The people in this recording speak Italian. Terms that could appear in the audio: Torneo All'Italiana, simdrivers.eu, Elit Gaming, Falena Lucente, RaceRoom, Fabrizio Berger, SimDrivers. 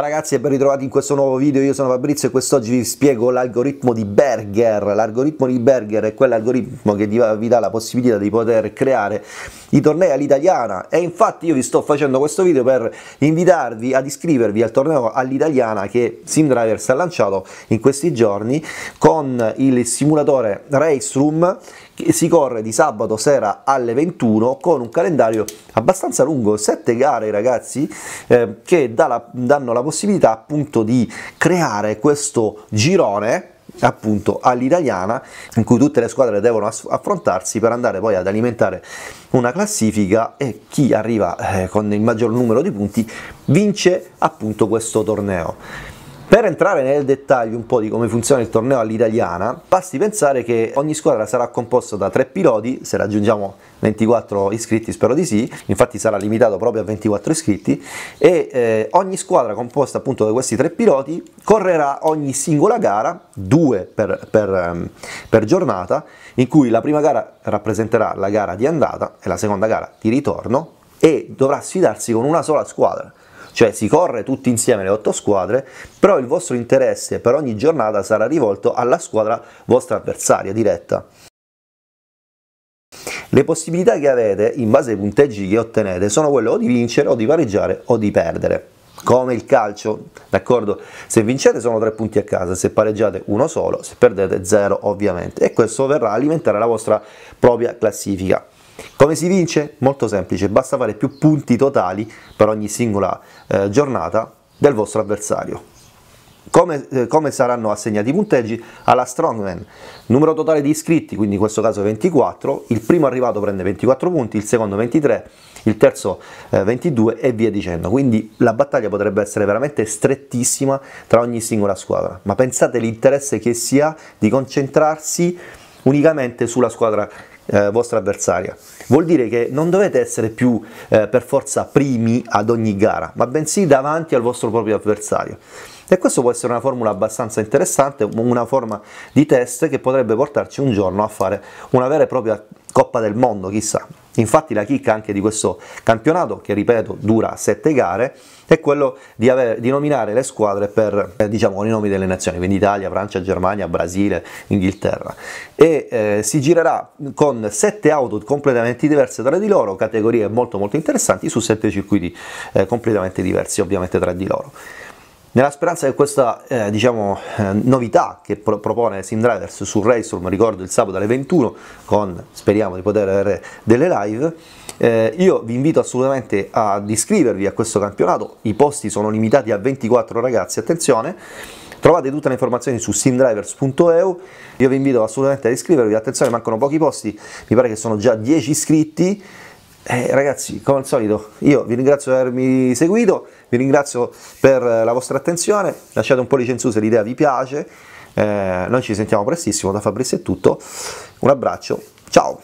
Ciao ragazzi e ben ritrovati in questo nuovo video, io sono Fabrizio e quest'oggi vi spiego l'algoritmo di Berger. L'algoritmo di Berger è quell'algoritmo che vi dà la possibilità di poter creare i tornei all'italiana, e infatti io vi sto facendo questo video per invitarvi ad iscrivervi al torneo all'italiana che SimDrivers ha lanciato in questi giorni con il simulatore RaceRoom, che si corre di sabato sera alle 21 con un calendario abbastanza lungo, 7 gare ragazzi, che danno la possibilità appunto di creare questo girone appunto all'italiana in cui tutte le squadre devono affrontarsi per andare poi ad alimentare una classifica, e chi arriva con il maggior numero di punti vince appunto questo torneo. Per entrare nel dettaglio un po' di come funziona il torneo all'italiana, basti pensare che ogni squadra sarà composta da 3 piloti, se raggiungiamo 24 iscritti spero di sì, infatti sarà limitato proprio a 24 iscritti, e ogni squadra composta appunto da questi 3 piloti correrà ogni singola gara, 2 per giornata, in cui la prima gara rappresenterà la gara di andata e la seconda gara di ritorno, e dovrà sfidarsi con una sola squadra. Cioè si corre tutti insieme le 8 squadre, però il vostro interesse per ogni giornata sarà rivolto alla squadra vostra avversaria diretta. Le possibilità che avete in base ai punteggi che ottenete sono quelle o di vincere o di pareggiare o di perdere. Come il calcio, d'accordo? Se vincete sono 3 punti a casa, se pareggiate uno solo, se perdete 0 ovviamente, e questo verrà a alimentare la vostra propria classifica. Come si vince? Molto semplice, basta fare più punti totali per ogni singola giornata del vostro avversario. Come saranno assegnati i punteggi? Alla strongman, numero totale di iscritti, quindi in questo caso 24, il primo arrivato prende 24 punti, il secondo 23, il terzo 22 e via dicendo. Quindi la battaglia potrebbe essere veramente strettissima tra ogni singola squadra, ma pensate all'interesse che si ha di concentrarsi unicamente sulla squadra vostra avversaria. Vuol dire che non dovete essere più per forza primi ad ogni gara, ma bensì davanti al vostro proprio avversario, e questo può essere una formula abbastanza interessante, una forma di test che potrebbe portarci un giorno a fare una vera e propria Coppa del Mondo, chissà. Infatti la chicca anche di questo campionato, che ripeto dura 7 gare, è quello di nominare le squadre per diciamo i nomi delle nazioni, quindi Italia, Francia, Germania, Brasile, Inghilterra, e si girerà con 7 auto completamente diverse tra di loro, categorie molto interessanti, su 7 circuiti completamente diversi ovviamente tra di loro. Nella speranza che questa novità che propone SimDrivers su RaceRoom, ricordo il sabato alle 21, con speriamo di poter avere delle live, io vi invito assolutamente ad iscrivervi a questo campionato. I posti sono limitati a 24 ragazzi, attenzione. Trovate tutte le informazioni su simdrivers.eu, io vi invito assolutamente ad iscrivervi, attenzione mancano pochi posti, mi pare che sono già 10 iscritti. Ragazzi, come al solito io vi ringrazio per avermi seguito, vi ringrazio per la vostra attenzione, lasciate un pollice in su se l'idea vi piace, noi ci sentiamo prestissimo, da Fabrizio è tutto, un abbraccio, ciao!